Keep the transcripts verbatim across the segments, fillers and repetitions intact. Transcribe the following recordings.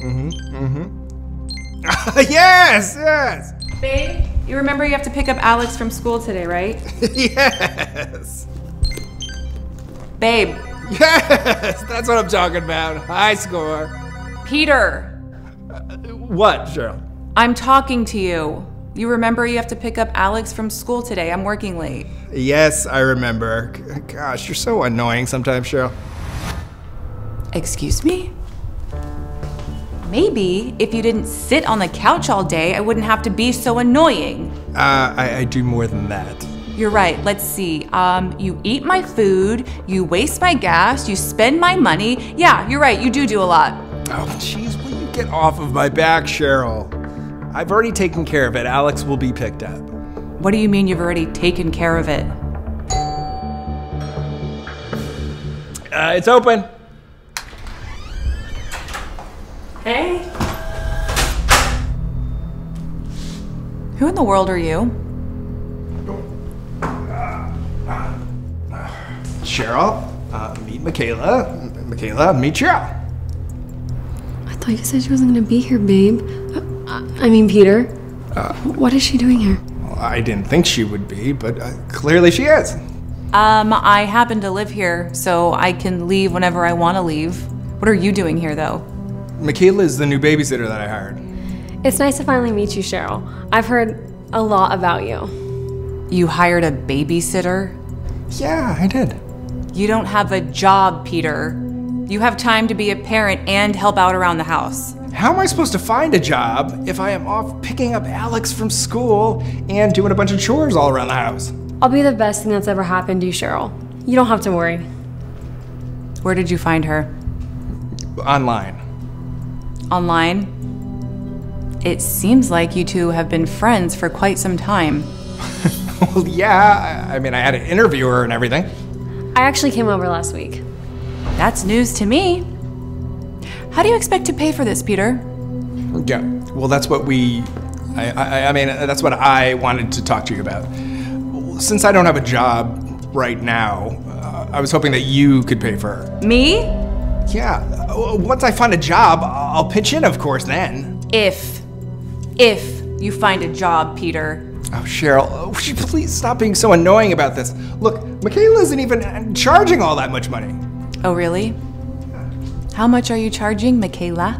Mm-hmm. Mm-hmm. Yes! Yes! Babe, you remember you have to pick up Alex from school today, right? Yes! Babe. Yes! That's what I'm talking about. High score. Peter! Uh, what, Cheryl? I'm talking to you. You remember you have to pick up Alex from school today. I'm working late. Yes, I remember. Gosh, you're so annoying sometimes, Cheryl. Excuse me? Maybe if you didn't sit on the couch all day, I wouldn't have to be so annoying. Uh, I, I do more than that. You're right. Let's see. Um, you eat my food, you waste my gas, you spend my money. Yeah, you're right. You do do a lot. Oh, jeez. Will you get off of my back, Cheryl? I've already taken care of it. Alex will be picked up. What do you mean you've already taken care of it? Uh, it's open. Hey. Who in the world are you? Uh, uh, Cheryl, uh, meet Makayla. Makayla, meet Cheryl. I thought you said she wasn't going to be here, babe. I mean, Peter, uh, what is she doing here? Well, I didn't think she would be, but uh, clearly she is. Um, I happen to live here, so I can leave whenever I want to leave. What are you doing here, though? Makayla is the new babysitter that I hired. It's nice to finally meet you, Cheryl. I've heard a lot about you. You hired a babysitter? Yeah, I did. You don't have a job, Peter. You have time to be a parent and help out around the house. How am I supposed to find a job if I am off picking up Alex from school and doing a bunch of chores all around the house? I'll be the best thing that's ever happened to you, Cheryl. You don't have to worry. Where did you find her? Online. Online? It seems like you two have been friends for quite some time. Well, yeah. I mean, I had an interviewer and everything. I actually came over last week. That's news to me. How do you expect to pay for this, Peter? Yeah, well, that's what we, I, I, I mean, that's what I wanted to talk to you about. Since I don't have a job right now, uh, I was hoping that you could pay for her. Me? Yeah, once I find a job, I'll pitch in, of course, then. If, if you find a job, Peter. Oh, Cheryl, would you please stop being so annoying about this? Look, Makayla isn't even charging all that much money. Oh, really? How much are you charging, Makayla?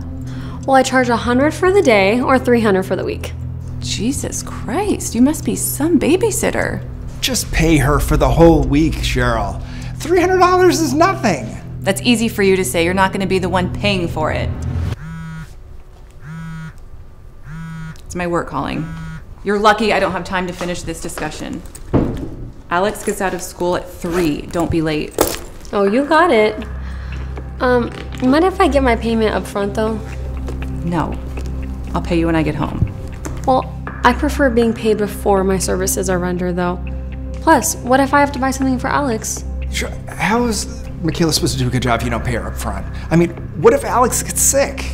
Well, I charge one hundred dollars for the day or three hundred dollars for the week. Jesus Christ, you must be some babysitter. Just pay her for the whole week, Cheryl. three hundred dollars is nothing. That's easy for you to say. You're not going to be the one paying for it. It's my work calling. You're lucky I don't have time to finish this discussion. Alex gets out of school at three. Don't be late. Oh, you got it. Um, mind if I get my payment up front, though? No. I'll pay you when I get home. Well, I prefer being paid before my services are rendered, though. Plus, what if I have to buy something for Alex? Sure. How is Makayla supposed to do a good job if you don't pay her up front? I mean, what if Alex gets sick?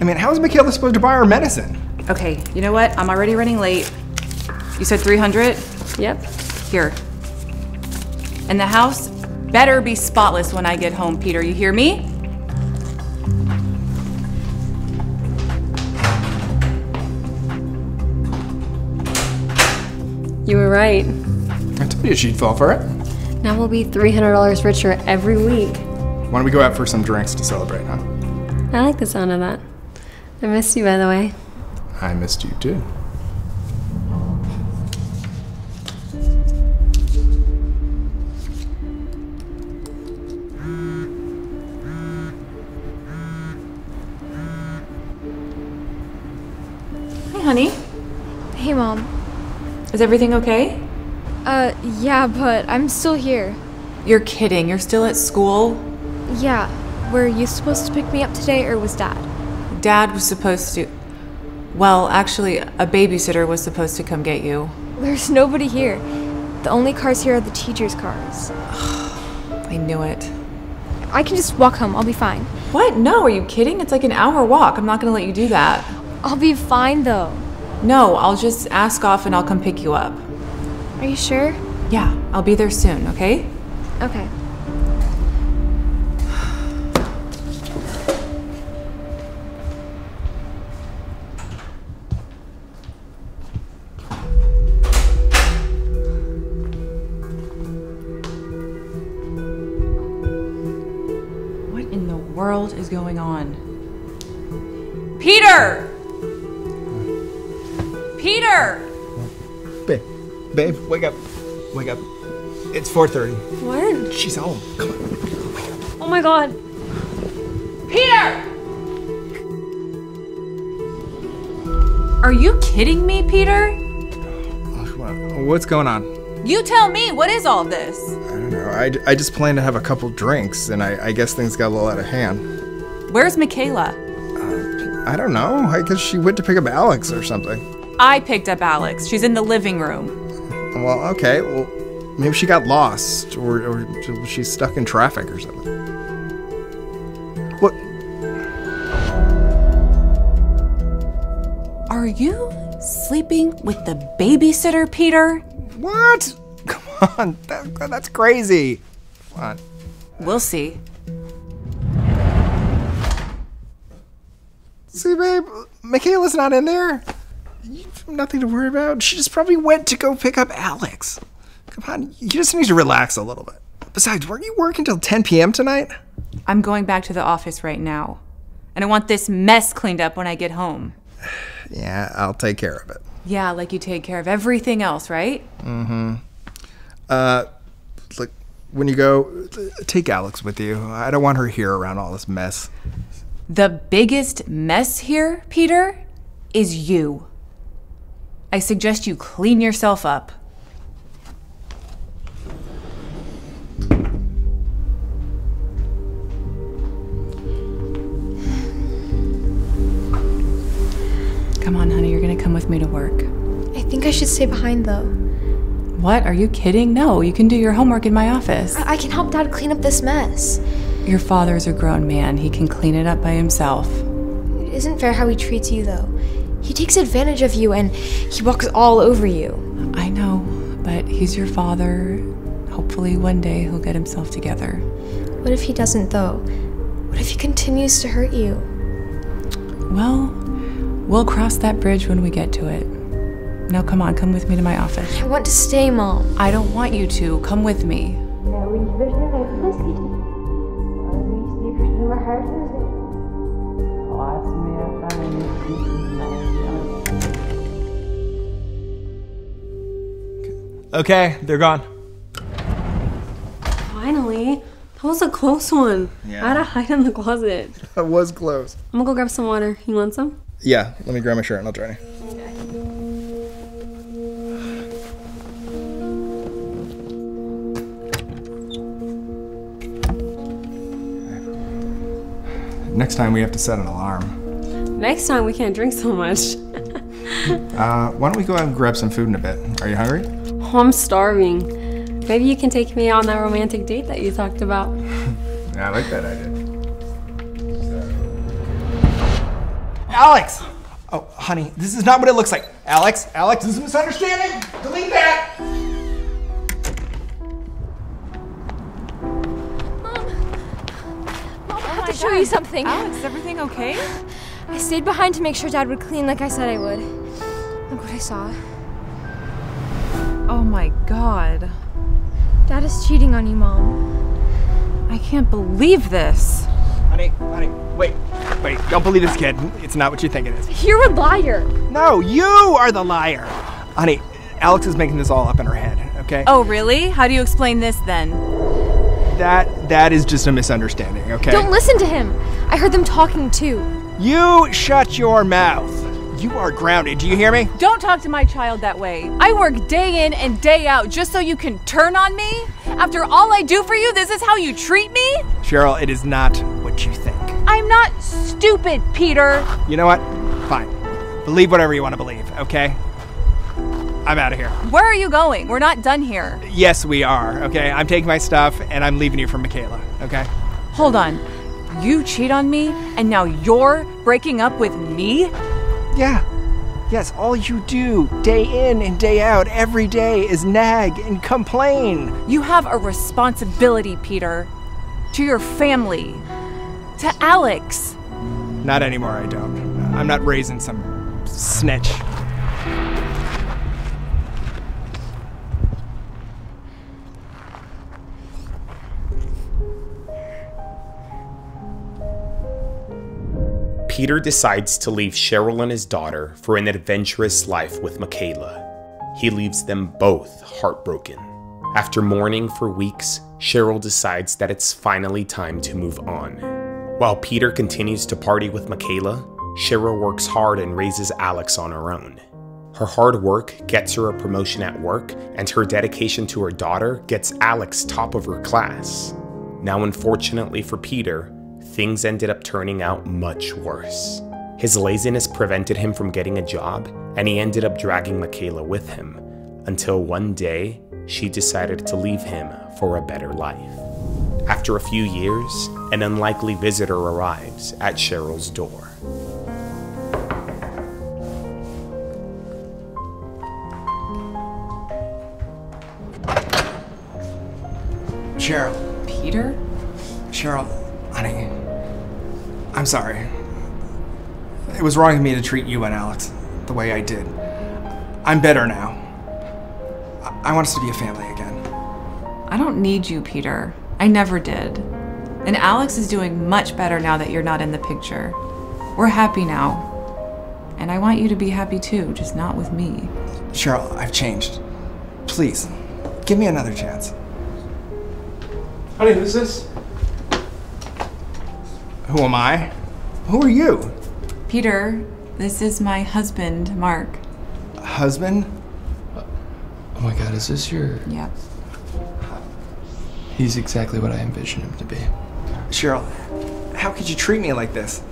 I mean, how is Makayla supposed to buy her medicine? Okay, you know what? I'm already running late. You said three hundred? Yep. Here. And the house better be spotless when I get home, Peter. You hear me? You were right. I told you she'd fall for it. Now we'll be three hundred dollars richer every week. Why don't we go out for some drinks to celebrate, huh? I like the sound of that. I missed you, by the way. I missed you, too. Hi, honey. Hey, Mom. Is everything okay? Uh, yeah, but I'm still here. You're kidding. You're still at school? Yeah. Were you supposed to pick me up today, or was Dad? Dad was supposed to... Well, actually, a babysitter was supposed to come get you. There's nobody here. The only cars here are the teachers' cars. I knew it. I can just walk home. I'll be fine. What? No, are you kidding? It's like an hour walk. I'm not going to let you do that. I'll be fine, though. No, I'll just ask off and I'll come pick you up. Are you sure? Yeah, I'll be there soon, okay? Okay. world is going on? Peter! Peter! Babe, babe, wake up. Wake up. It's four thirty. What? She's home. Come on. Wake up. Oh my God. Peter! Are you kidding me, Peter? What's going on? You tell me, what is all this? I don't know, I, I just planned to have a couple drinks, and I, I guess things got a little out of hand. Where's Makayla? Uh, I don't know, I guess she went to pick up Alex or something. I picked up Alex, she's in the living room. Well, okay, well, maybe she got lost, or, or she's stuck in traffic or something. What? Are you sleeping with the babysitter, Peter? What? Come on, that, that's crazy. Come on. We'll see. See, babe, Makayla's not in there. You have nothing to worry about. She just probably went to go pick up Alex. Come on, you just need to relax a little bit. Besides, weren't you working till ten P M tonight? I'm going back to the office right now. And I want this mess cleaned up when I get home. Yeah, I'll take care of it. Yeah, like you take care of everything else, right? Mm-hmm. Uh, look, when you go, take Alex with you. I don't want her here around all this mess. The biggest mess here, Peter, is you. I suggest you clean yourself up. Come on, honey, you're gonna come with me to work. I think I should stay behind, though. What, are you kidding? No, you can do your homework in my office. I, I can help Dad clean up this mess. Your father's a grown man. He can clean it up by himself. It isn't fair how he treats you, though. He takes advantage of you, and he walks all over you. I know, but he's your father. Hopefully one day he'll get himself together. What if he doesn't, though? What if he continues to hurt you? Well, we'll cross that bridge when we get to it. Now come on, come with me to my office. I want to stay, Mom. I don't want you to. Come with me. Okay, they're gone. Finally. That was a close one. Yeah. I had to hide in the closet. That was close. I'm gonna go grab some water. You want some? Yeah, let me grab my shirt and I'll join you. Next time we have to set an alarm. Next time we can't drink so much. uh, why don't we go out and grab some food in a bit? Are you hungry? Oh, I'm starving. Maybe you can take me on that romantic date that you talked about. Yeah, I like that idea. Alex! Oh, honey, this is not what it looks like. Alex, Alex, this is a misunderstanding. Delete that! Mom, Mom I have to show you something. Alex, is everything okay? I stayed behind to make sure Dad would clean like I said I would. Look what I saw. Oh my God. Dad is cheating on you, Mom. I can't believe this. Honey, honey, wait. Wait, don't believe this kid. It's not what you think it is. You're a liar. No, you are the liar. Honey, Alex is making this all up in her head, okay? Oh, really? How do you explain this then? That, that is just a misunderstanding, okay? Don't listen to him. I heard them talking too. You shut your mouth. You are grounded. Do you hear me? Don't talk to my child that way. I work day in and day out just so you can turn on me? After all I do for you, this is how you treat me? Cheryl, it is not what you think. I'm not stupid, Peter. You know what? Fine. Believe whatever you want to believe, okay? I'm out of here. Where are you going? We're not done here. Yes, we are, okay? I'm taking my stuff and I'm leaving you for Makayla, okay? Hold on. You cheat on me and now you're breaking up with me? Yeah. Yes, all you do day in and day out, every day, is nag and complain. You have a responsibility, Peter, to your family. To Alex. Not anymore, I don't. I'm not raising some snitch. Peter decides to leave Cheryl and his daughter for an adventurous life with Makayla. He leaves them both heartbroken. After mourning for weeks, Cheryl decides that it's finally time to move on. While Peter continues to party with Makayla, Cheryl works hard and raises Alex on her own. Her hard work gets her a promotion at work, and her dedication to her daughter gets Alex top of her class. Now, unfortunately for Peter, things ended up turning out much worse. His laziness prevented him from getting a job, and he ended up dragging Makayla with him, until one day, she decided to leave him for a better life. After a few years, an unlikely visitor arrives at Cheryl's door. Cheryl. Peter? Cheryl, honey, I'm sorry. It was wrong of me to treat you and Alex the way I did. I'm better now. I, I want us to be a family again. I don't need you, Peter. I never did. And Alex is doing much better now that you're not in the picture. We're happy now. And I want you to be happy too, just not with me. Cheryl, I've changed. Please, give me another chance. Honey, who's this? Who am I? Who are you? Peter, this is my husband, Mark. Husband? Oh my God, is this your... Yeah. He's exactly what I envisioned him to be. Cheryl, how could you treat me like this?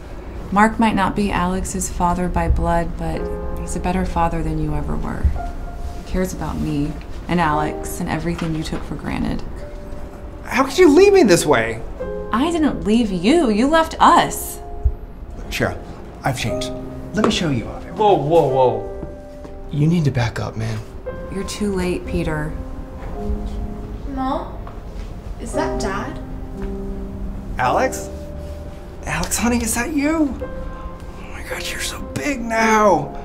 Mark might not be Alex's father by blood, but he's a better father than you ever were. He cares about me and Alex and everything you took for granted. How could you leave me this way? I didn't leave you. You left us. Cheryl, I've changed. Let me show you of it. Whoa, whoa, whoa. You need to back up, man. You're too late, Peter. Mom? Is that Dad? Alex? Alex, honey, is that you? Oh my God, you're so big now.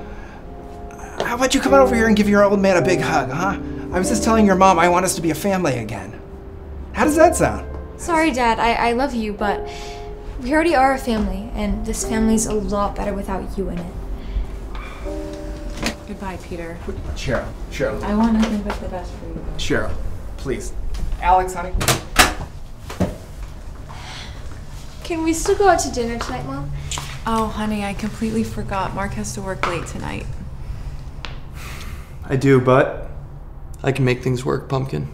How about you come over here and give your old man a big hug, huh? I was just telling your mom I want us to be a family again. How does that sound? Sorry, Dad, I, I love you, but we already are a family, and this family's a lot better without you in it. Goodbye, Peter. Cheryl, Cheryl. I want nothing but the best for you. Cheryl, please. Alex, honey. Can we still go out to dinner tonight, Mom? Oh, honey, I completely forgot. Mark has to work late tonight. I do, but I can make things work, Pumpkin.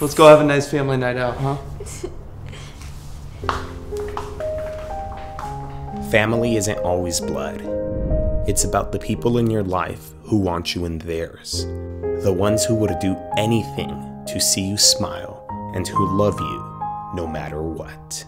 Let's go have a nice family night out, huh? Family isn't always blood. It's about the people in your life who want you in theirs. The ones who would do anything to see you smile and who love you no matter what.